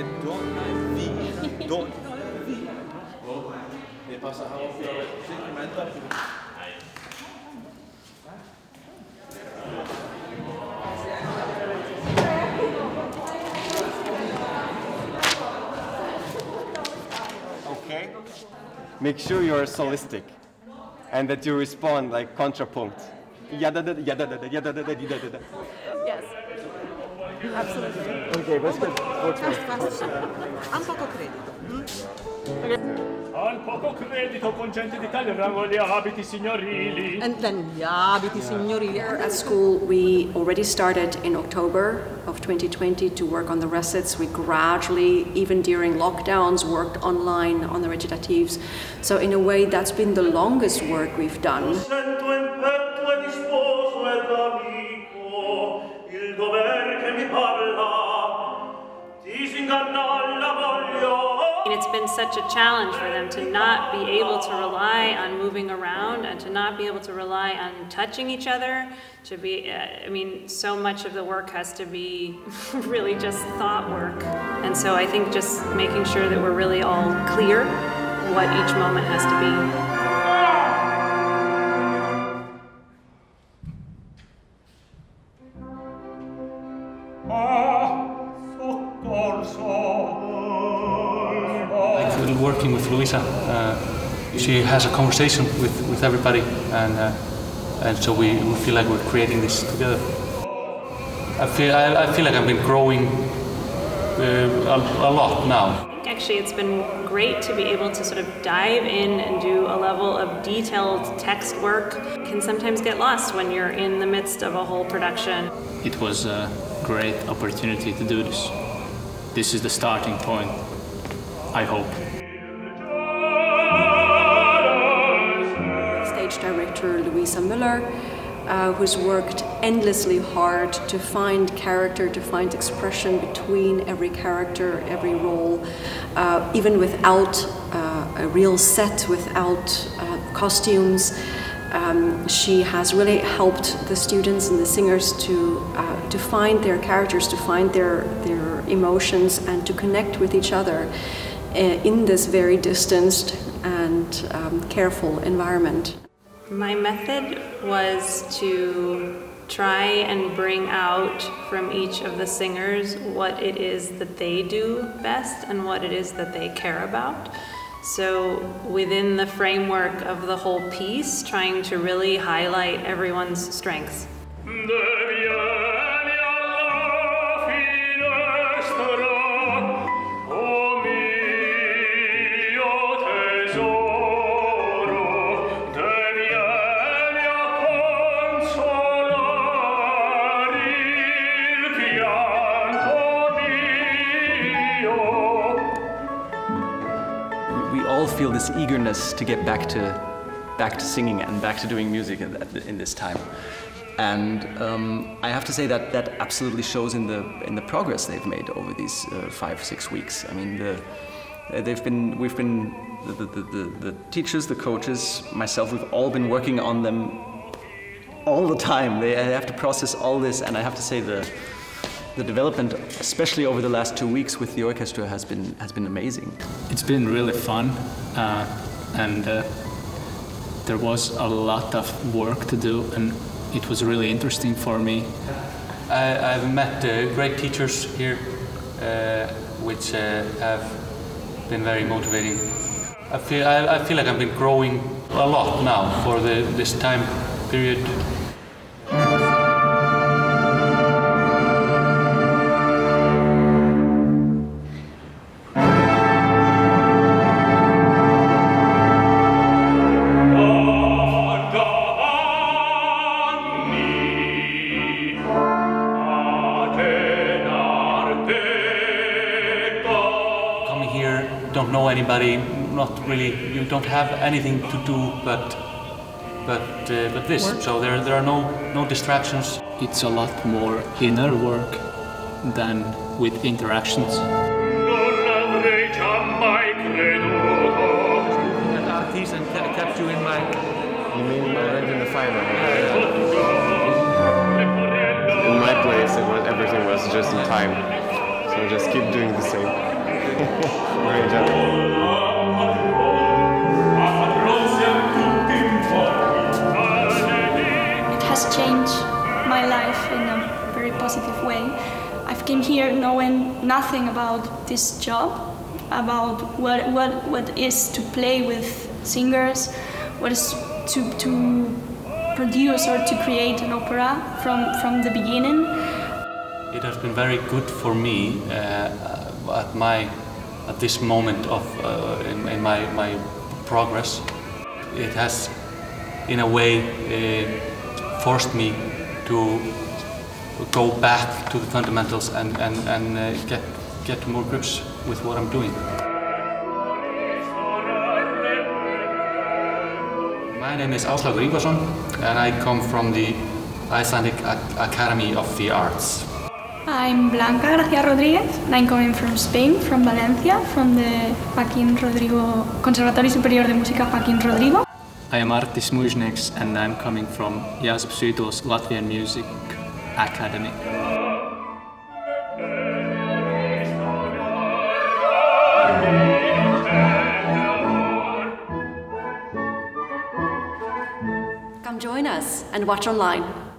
Okay. Make sure you are solistic and that you respond like contrapunct. Yes. Absolutely. Okay, what's good? Un poco credito. Un poco credito con gente d'Italia, rango gli abiti signorili. And then gli abiti signorili. Here at school, we already started in October of 2020 to work on the recits. We gradually, even during lockdowns, worked online on the recitatives. So in a way, that's been the longest work we've done. And it's been such a challenge for them to not be able to rely on moving around and to not be able to rely on touching each other. To be, I mean, so much of the work has to be really just thought work. And so I think just making sure that we're really all clear what each moment has to be. Working with Louisa, she has a conversation with everybody, and so we feel like we're creating this together. I feel like I've been growing a lot now. Actually, it's been great to be able to sort of dive in and do a level of detailed text work. It can sometimes get lost when you're in the midst of a whole production. It was a great opportunity to do this. This is the starting point, I hope. Director Louisa Müller, who's worked endlessly hard to find character, to find expression between every character, every role, even without a real set, without costumes. She has really helped the students and the singers to find their characters, to find their emotions, and to connect with each other in this very distanced and careful environment. My method was to try and bring out from each of the singers what it is that they do best and what it is that they care about. So within the framework of the whole piece, trying to really highlight everyone's strengths. Feel this eagerness to get back to singing and back to doing music in this time, and I have to say that that absolutely shows in the progress they've made over these 5 or 6 weeks. I mean, we've been the teachers, the coaches, myself. We've all been working on them all the time. I have to process all this, and I have to say the development, especially over the last 2 weeks with the orchestra, has been amazing. It's been really fun, and there was a lot of work to do, and it was really interesting for me. I've met great teachers here, which have been very motivating. I feel like I've been growing a lot now for this time period. Don't know anybody, not really. You don't have anything to do but this. Work. So there are no distractions. It's a lot more inner work than with interactions. Artis and kept you in mind. You mean my rent in the fire? Yeah. In my place, everything was just in time. So just keep doing the same. Great job. Changed my life in a very positive way. I've came here knowing nothing about this job, about what is to play with singers, what is to produce or to create an opera from the beginning. It has been very good for me at this moment of in my progress. It has, in a way, forced me to go back to the fundamentals and get more grips with what I'm doing. My name is Oslav Grigoson and I come from the Icelandic Academy of the Arts. I'm Blanca García Rodríguez and I'm coming from Spain, from Valencia, from the Paquín Rodrigo Conservatorio Superior de Música Paquín Rodrigo. I am Artis Mujniks and I'm coming from Jāzeps Vītols Latvian Music Academy. Come join us and watch online.